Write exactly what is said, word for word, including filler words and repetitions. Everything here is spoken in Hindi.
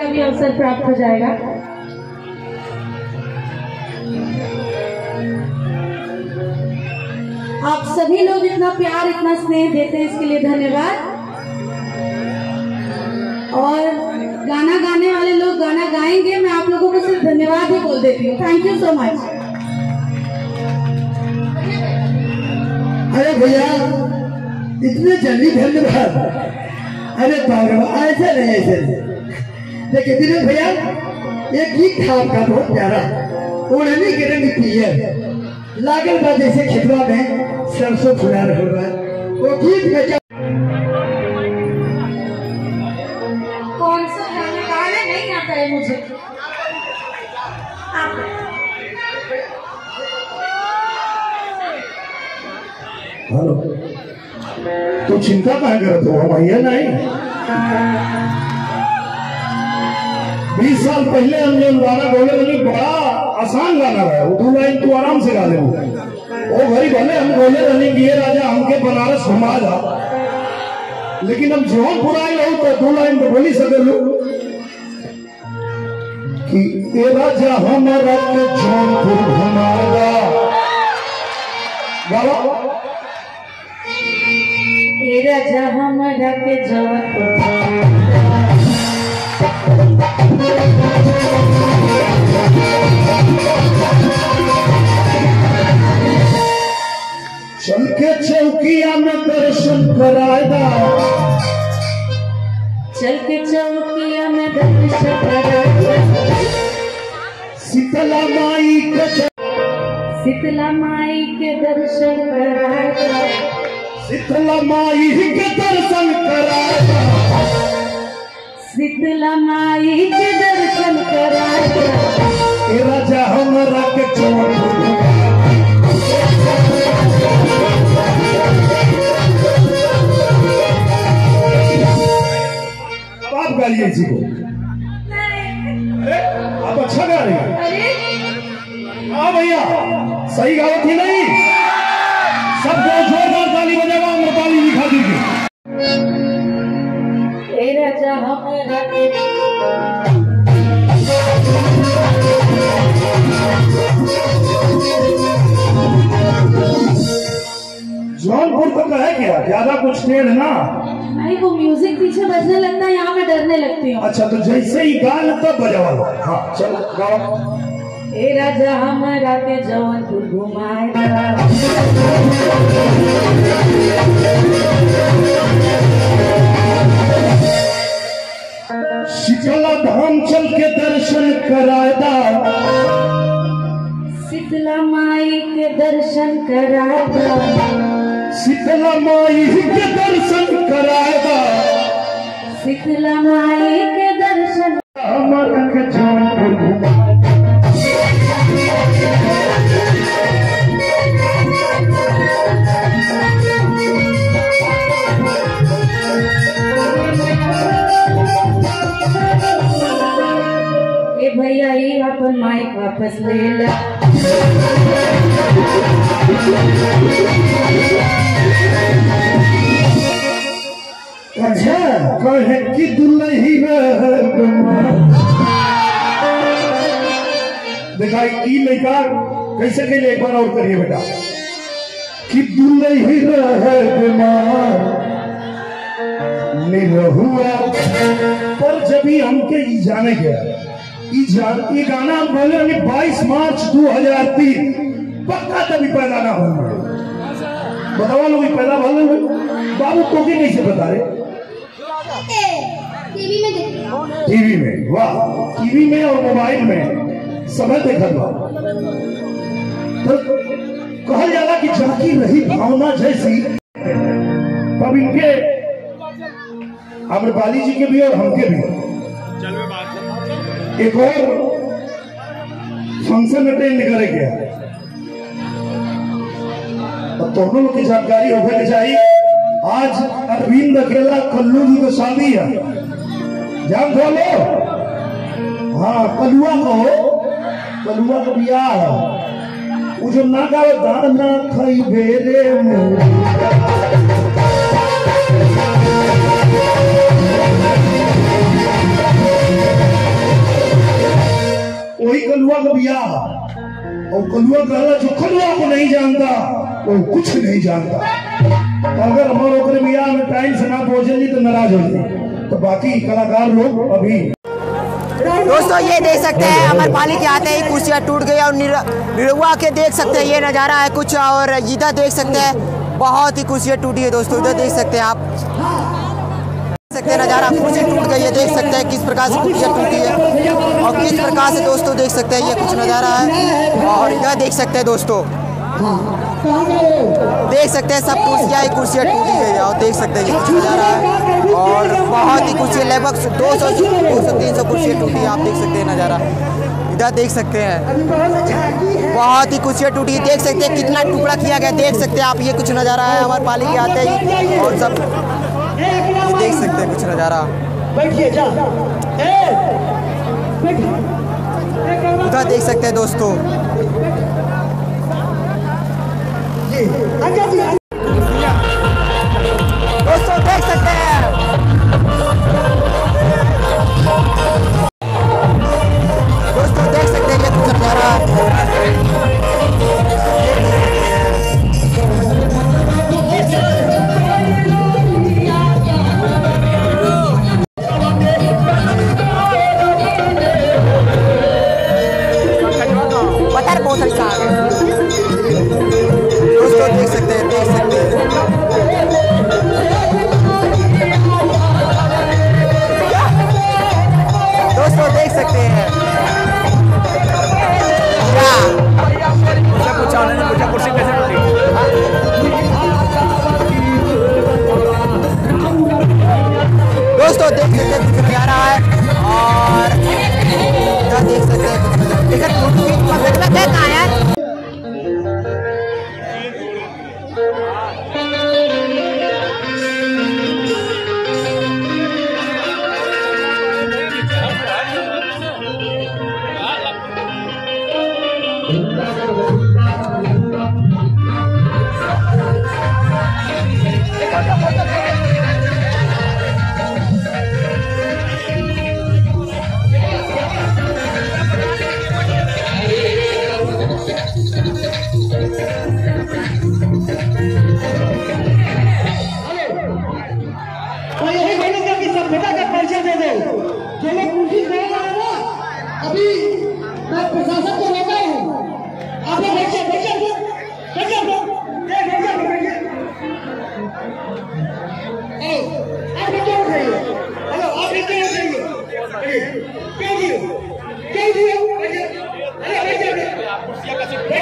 का भी अवसर प्राप्त हो जाएगा। आप सभी लोग इतना प्यार इतना स्नेह देते हैं, इसके लिए धन्यवाद। और गाना गाने वाले लोग गाना गाएंगे, मैं आप लोगों को सिर्फ धन्यवाद ही बोल देती हूँ। Thank you so much. अरे भैया इतने जल्दी धन्यवाद, अरे बाबा ऐसे नहीं ऐसे। देखिए दिलेश भैया एक गीत था आपका बहुत प्यारा, उड़ने के रंग पीले लागल बा जैसे खेतवा में सरसों फुला रहा है, वो गीत में क्या कौन सा गाना गाने नहीं आता है मुझे। हेलो तू चिंता ना कर, तो भैया नहीं बीस साल पहले हम जो गाना बोले बोले बड़ा आसान गाना है, वो दो लाइन तू आराम से गा ले। वो भाई भले हम बोले रहने की राजा हमके बनारस घुमा जा, लेकिन हम जो पुराई हो तो दो लाइन तो बोली सके लो कि ए राजा हमारा के जौनपुर घुमाएगा। गाओ ए राजा हमारा के जौनपुर घुमाएगा। चल के चौकिया में दर्शन कराएगा, चल के चौकिया में दर्शन कराएगा। शीतला माई के शीतला माई के दर्शन कराएगा, शीतला माई के दर्शन कराएगा, शीतला माई के दर्शन कराएगा। ए राजा हमारा के जौनपुर घुमाएगा। आप गाइए इसी को, आप अच्छा गा रहे हैं। हाँ भैया सही गाओ थी नहीं, सबको जोरदार ताली बजेगा अमरपाली जी खाती की। जौनपुर तो कहे क्या ज्यादा कुछ खेल ना नहीं, वो म्यूजिक पीछे बजने लगता है, यहाँ मैं डरने लगती हूँ। अच्छा तो जैसे ही गा लगता बजावा लो। हाँ चलो गाओ। ए राजा हमारा के जौनपुर घुमाएगा। शीतला धाम चल के दर्शन कराएगा, शीतला माई के दर्शन कराएगा, शीतला माई के दर्शन कराएगा, शीतला माई के दर्शन। हमारा के जौनपुर भैया ये अपन माइक वापस ले ला। अच्छा कहे कि दुल्ही देखा ई लड़का कैसे के लिए एक बार और करिए बेटा कि दुल्ही रहे निरहुआ पर जब ही हमके ई जाने गया। ये गाना बोले बाईस मार्च दो हजार तीन पक्का तभी पैदा ना होगा। बताओ लोग पैदा भले बाबू को भी नहीं से बता रहे। टीवी में टीवी में वाह, टीवी में और मोबाइल में सब देखा था। तो कहा जाला कि जाकी रही भावना जैसी तब इनके अमरपाली जी के भी और हमके भी एक और फंक्शन अटेंड करे गया। और तो लोग की जानकारी होने के चाहिए आज अरवींद कल्लू जी को शादी है, जान दो लो। हाँ कलुआ को कलुआ को बियाह है, वो जो ना गाओ दाना खाई भेरे में। कलुआ का ब्याह, और कलुआ कहला जो कलुआ को नहीं जानता वो कुछ नहीं जानता। अगर हमारे ओकरे ब्याह में टाइम से ना पहुंचे तो नाराज हो जाए। तो बाकी कलाकार लोग अभी दोस्तों ये देख सकते हैं अमरपाली के आते ही कुर्सियाँ टूट गई और निरुआ के देख सकते हैं ये नज़ारा है कुछ। और इधर देख सकते हैं बहुत ही कुर्सियाँ टूटी है दोस्तों, इधर देख सकते हैं आप देख सकते हैं नज़ारा, कुर्सी टूट गई है, देख सकते हैं किस प्रकार से कुर्सियाँ टूटी है और किस प्रकार से दोस्तों देख सकते हैं ये कुछ नज़ारा है। और इधर देख सकते हैं दोस्तों देख सकते हैं सब कुर्सियाँ ही कुर्सियाँ टूटी गई है और देख सकते हैं ये कुछ नज़ारा है। और बहुत ही कुर्सी लगभग दो सौ दो सौ तीन सौ कुर्सियाँ टूटी, आप देख सकते हैं नज़ारा। इधर देख सकते हैं बहुत ही कुर्सियाँ टूटी, देख सकते हैं कितना टुकड़ा किया गया, देख सकते हैं आप ये कुछ नज़ारा है अमरपाली के आते ही। और सब देख सकते हैं कुछ नज़ारा, उधर देख सकते हैं दोस्तों। दोस्तों देख सकते हैं दोस्तों देख सकते हैं ये कुछ नज़ारा पत्थर बहुत अच्छा आ गया दोस्तों, देख सकते हैं देख सकते हैं दोस्तों देख सकते हैं कुर्सी कैसे दोस्तों देख सकते हैं कुछ आ रहा है। और इधर देख सकते हैं आया क्या दिया? क्या दिया? अरे अरे अरे आप कुर्सियां कैसे